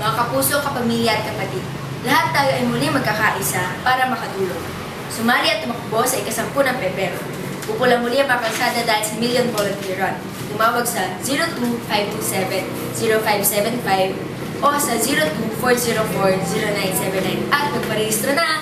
mga kapuso, kapamilya at kapatid. Lahat tayo ay muli magkakaisa para makatulong. Sumali at tumakbo sa ika-10 ng Pepero. Upula muli ang pakalsada dahil sa Million Volunteer Run. Tumawag sa 02527-0575 o sa 02404-0979 at magparehistro na!